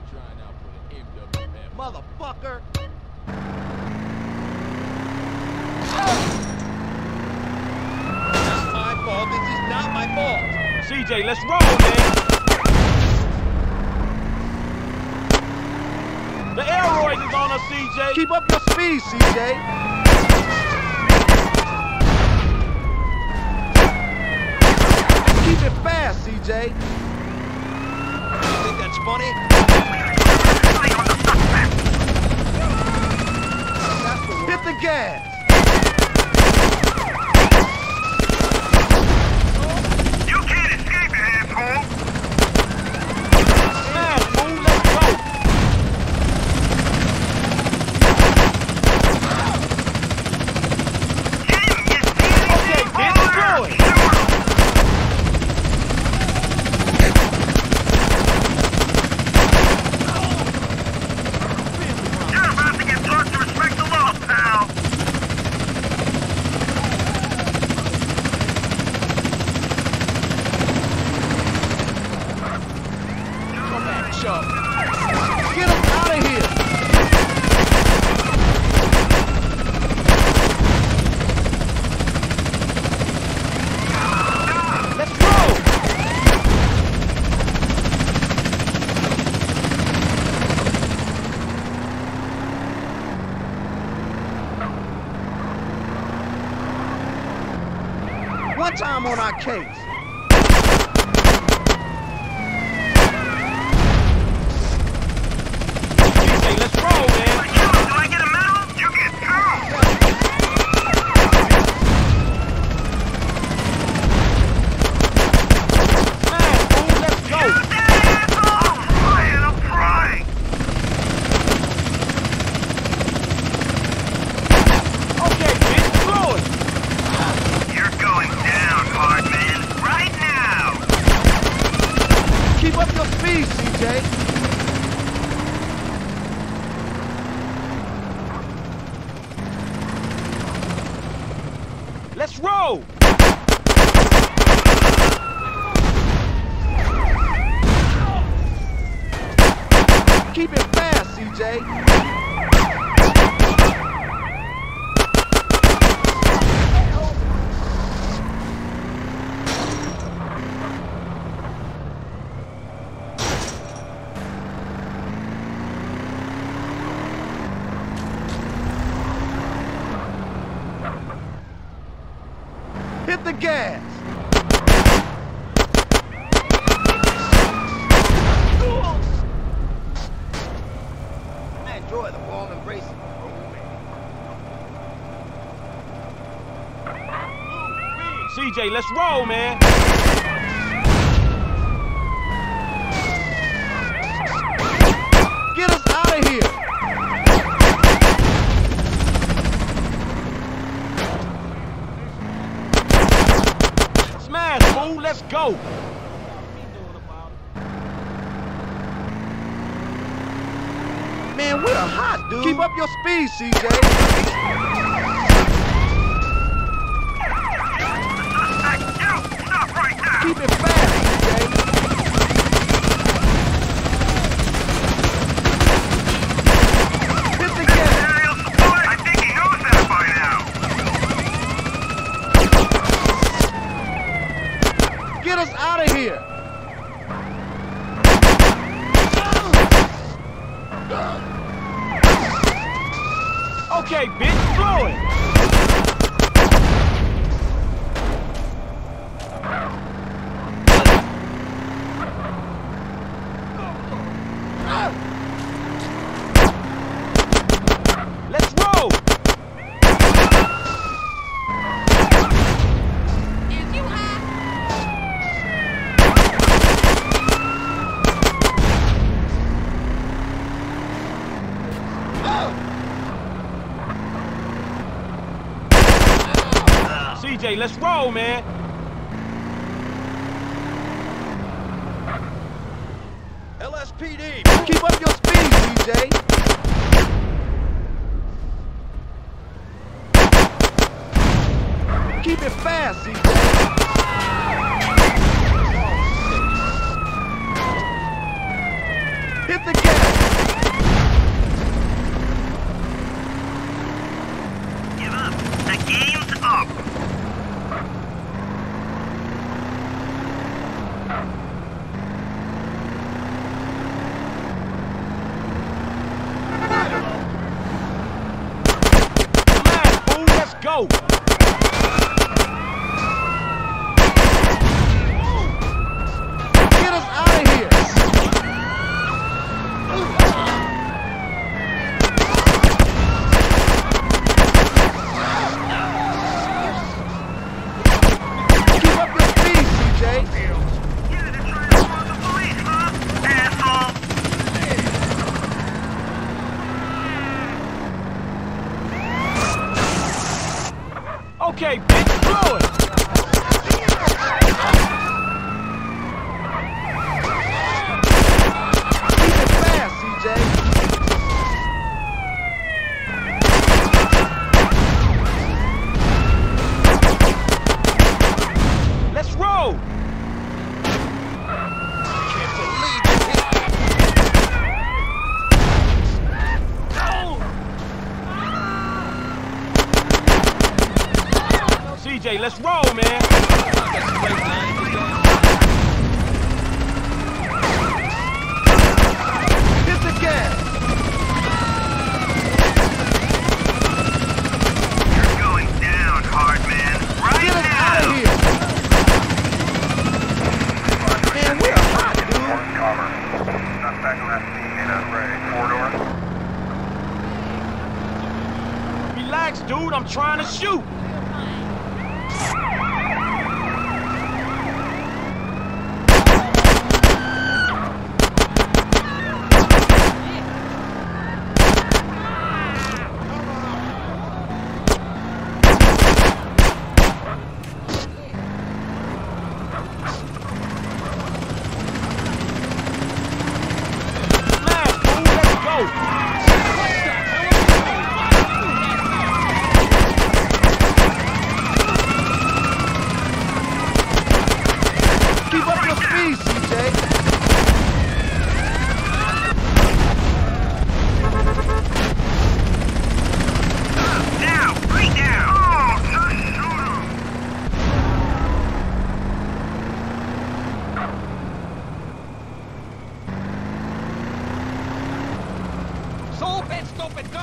I'm trying out for the MWF. Motherfucker! Not my fault. This is not my fault. CJ, let's roll, man. The aeroid is on us, CJ. Keep up your speed, CJ. Keep it fast, CJ. You think that's funny? Hit the gas. You can't escape it, asshole. Man, fool, let's go. Okay, get going. Time on our case. CJ, let's roll, man. Do I get a medal? You get through. Man, fool, let's go. You did. Oh, man, I'm crying. Okay, bitch, throw it. Going down, Hardman, right now! Keep up your speed, CJ! Let's roll! Keep it fast, CJ! Hit the gas! I enjoy the warm embrace of the woman. CJ, let's roll, man! Get us out of here! Let's go! Man, we're hot, dude. Keep up your speed, CJ. Stop right now. Keep it fast, CJ. Hit the gas. I think he knows that by now. Get us out of here! Okay, bitch, blow it! Let's roll! CJ, let's roll, man. L.S.P.D. Keep up your speed, CJ. Keep it fast, CJ. Oh, hit the gas. Go! Get us out of here! Keep up your speed, C.J. You're the trying to warn the police, huh? Asshole! Okay, bitch, blow it! CJ, let's roll, man. Hit the gas. You're going down hard, man. Right Get now. Out of here. Man, we're hot, dude. Not back left corridor. Relax, dude. I'm trying to shoot.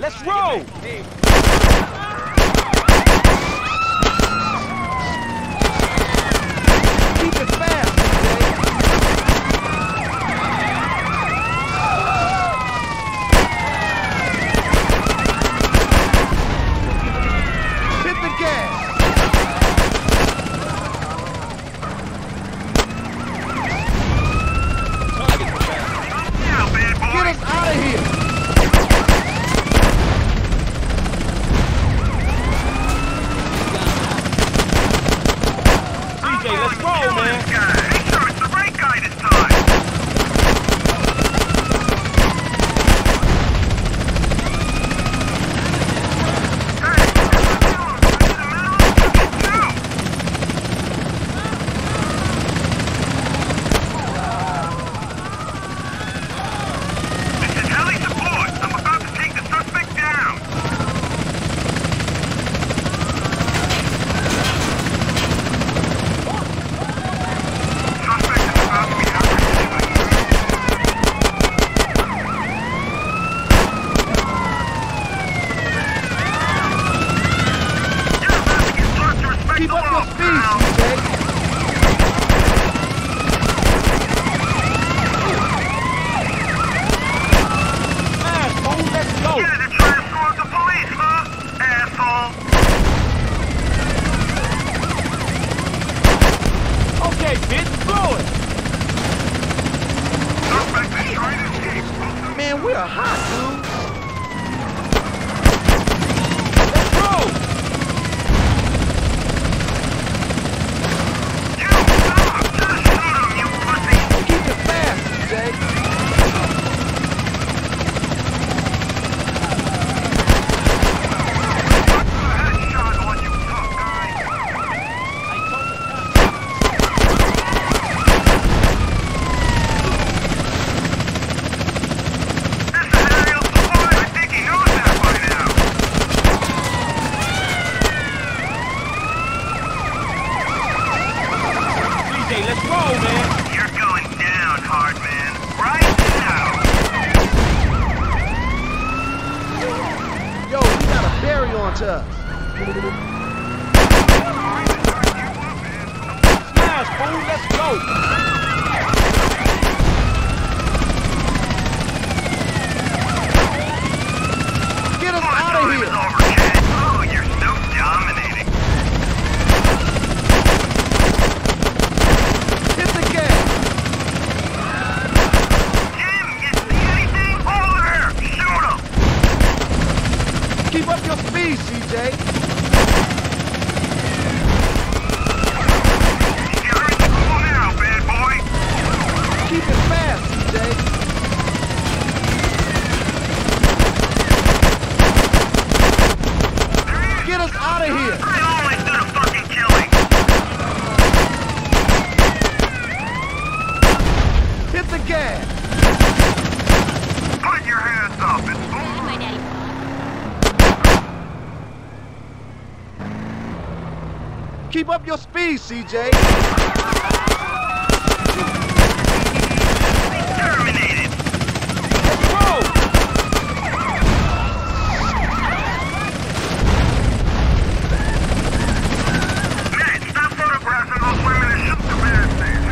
Let's roll! Hey. Keep it fast, CJ. Hit the gas! Get us out of here! Yo, you gotta bury on to us. fool. Let's go. Keep up your speed, C.J. Keep up your speed, C.J. Terminated. Let's roll. Matt, stop photographing those women and shoot the bad things.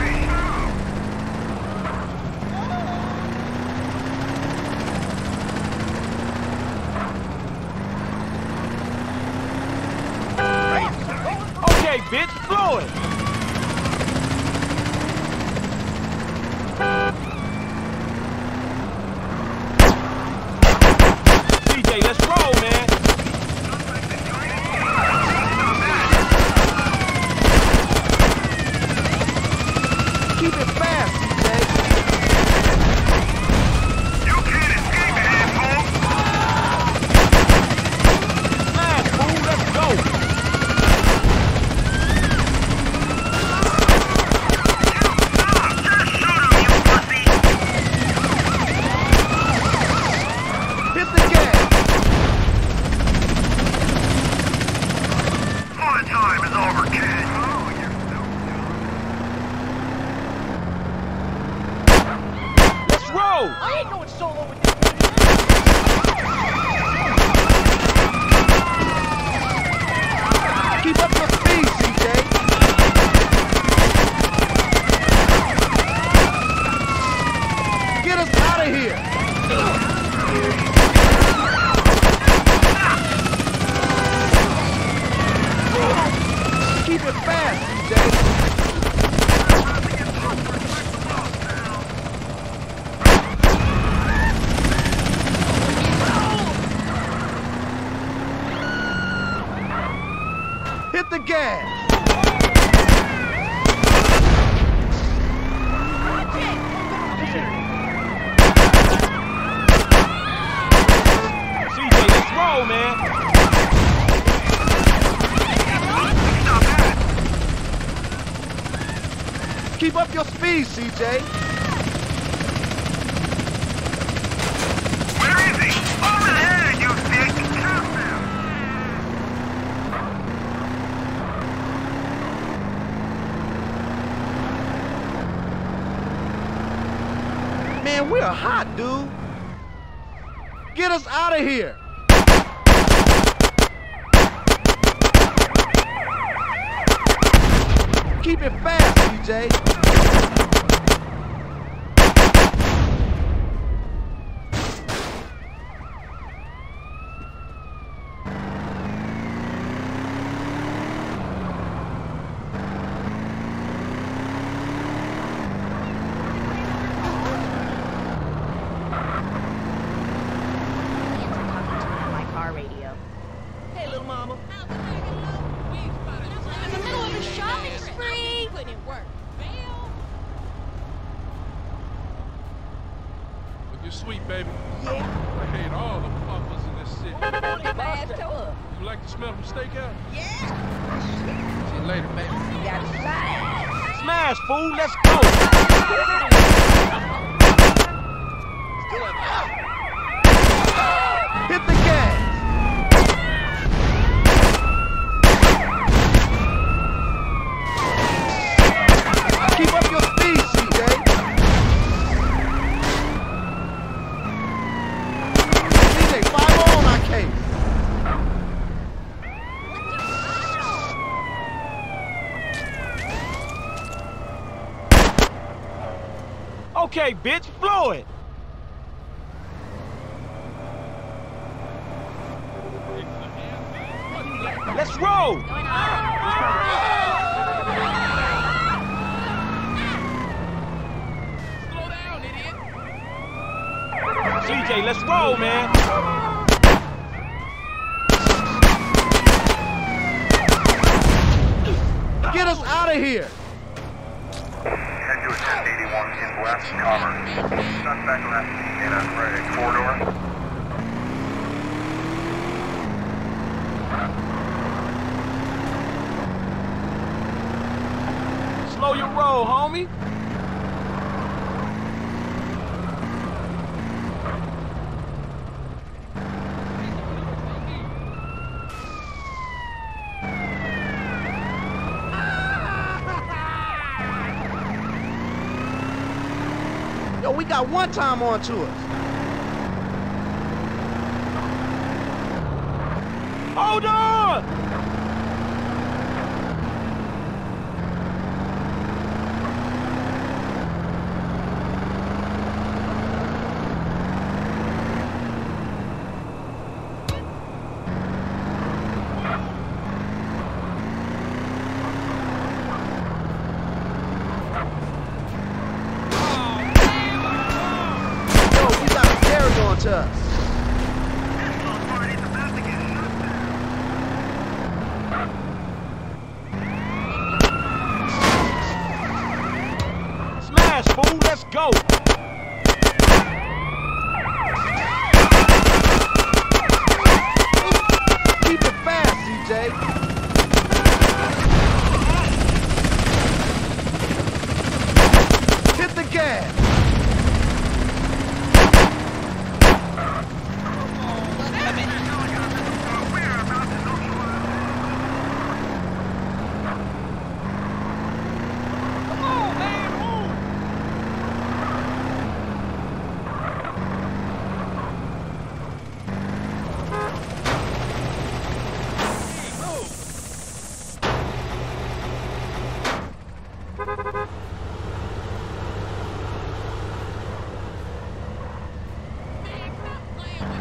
Okay, bitch, blow it! C.J., let's roll, man! Keep it fast, C.J. You can't escape it, asshole! Man, fool, let's go! I ain't going solo with you. Keep up your speed, C.J. Get us out of here. Keep it fast, C.J. Hit the gas! C.J., let's roll, man! Keep up your speed, C.J. Where is he? Over there, you dick! Man, we're hot, dude. Get us out of here. Keep it fast, C.J. You're sweet, baby. Yeah. I hate all the puppers in this city. You like to smell from stakeout? Yeah. See you later, baby. You gotta smash. Smash, fool. Let's go. Hit the gas. Keep up your speed, C.J. Okay, bitch, blow it. Let's roll. Slow down, idiot. C.J., let's roll, man. Get us out of here! Head to a 1081 in West Commerce. Sunback left in a gray corridor. Slow your roll, homie. We got one time on to us. Hold on! Us. This little party's about to get shut down. Smash, fool, let's go. Keep it fast, C.J.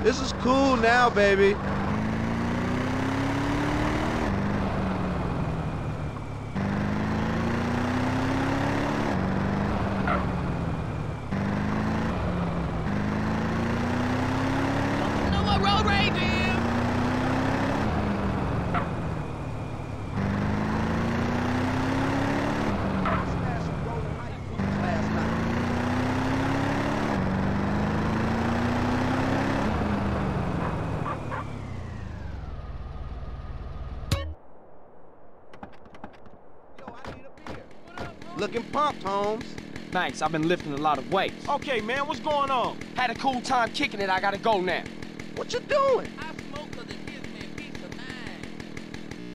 This is cool now, baby. Looking pumped, Holmes. Thanks, I've been lifting a lot of weights. Okay, man, what's going on? Had a cool time kicking it, I gotta go now. What you doing?